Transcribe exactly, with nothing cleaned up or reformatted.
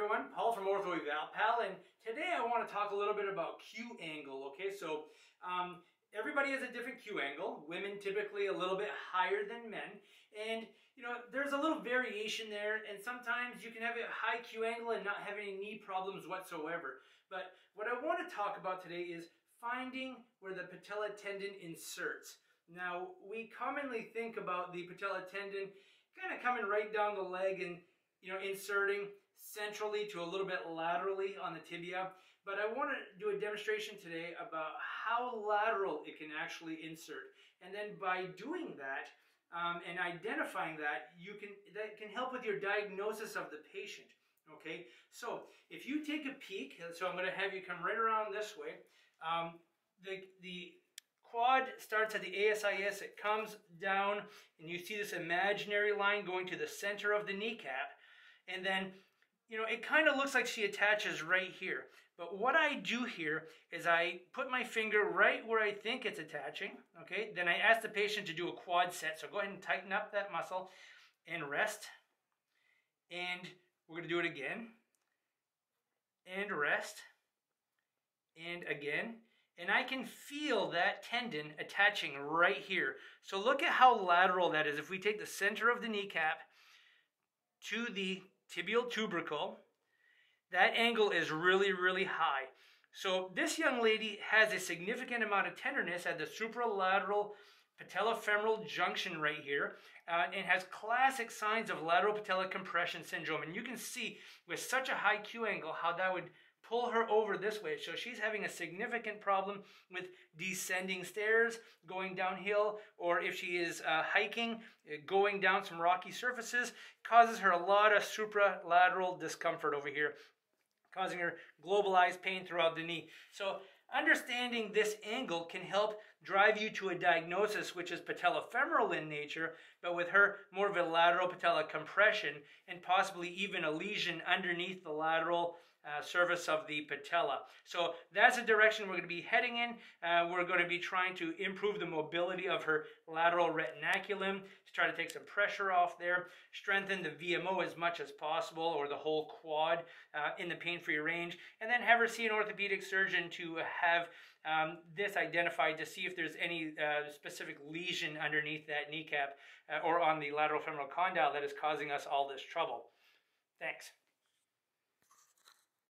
everyone, Paul from Ortho Eval Pal, and today I want to talk a little bit about Q angle. Okay, so um, everybody has a different Q angle. Women typically a little bit higher than men, and you know there's a little variation there, and sometimes you can have a high Q angle and not have any knee problems whatsoever. But what I want to talk about today is finding where the patella tendon inserts. Now, we commonly think about the patella tendon kind of coming right down the leg and you know inserting centrally to a little bit laterally on the tibia, but I want to do a demonstration today about how lateral it can actually insert, and then by doing that um, and identifying that, you can that can help with your diagnosis of the patient. Okay, so if you take a peek, so I'm going to have you come right around this way. Um, the, the quad starts at the A S I S, it comes down, and you see this imaginary line going to the center of the kneecap, and then you know it kind of looks like she attaches right here. But what I do here is I put my finger right where I think it's attaching, okay? Then I ask the patient to do a quad set, so go ahead and tighten up that muscle and rest, and we're going to do it again, and rest, and again, and I can feel that tendon attaching right here. So look at how lateral that is. If we take the center of the kneecap to the tibial tubercle, that angle is really, really high. So this young lady has a significant amount of tenderness at the supralateral patellofemoral junction right here, uh, and has classic signs of lateral patella compression syndrome. And you can see with such a high Q angle how that would pull her over this way. So she's having a significant problem with descending stairs, going downhill, or if she is uh, hiking, going down some rocky surfaces, causes her a lot of supralateral discomfort over here, causing her globalized pain throughout the knee. So understanding this angle can help drive you to a diagnosis which is patellofemoral in nature, but with her more of a lateral patella compression and possibly even a lesion underneath the lateral uh, surface of the patella. So that's the direction we're going to be heading in. Uh, we're going to be trying to improve the mobility of her lateral retinaculum to try to take some pressure off there, strengthen the V M O as much as possible, or the whole quad uh, in the pain-free range, and then have her see an orthopedic surgeon to have um, this identified to see if If there's any uh, specific lesion underneath that kneecap uh, or on the lateral femoral condyle that is causing us all this trouble. Thanks.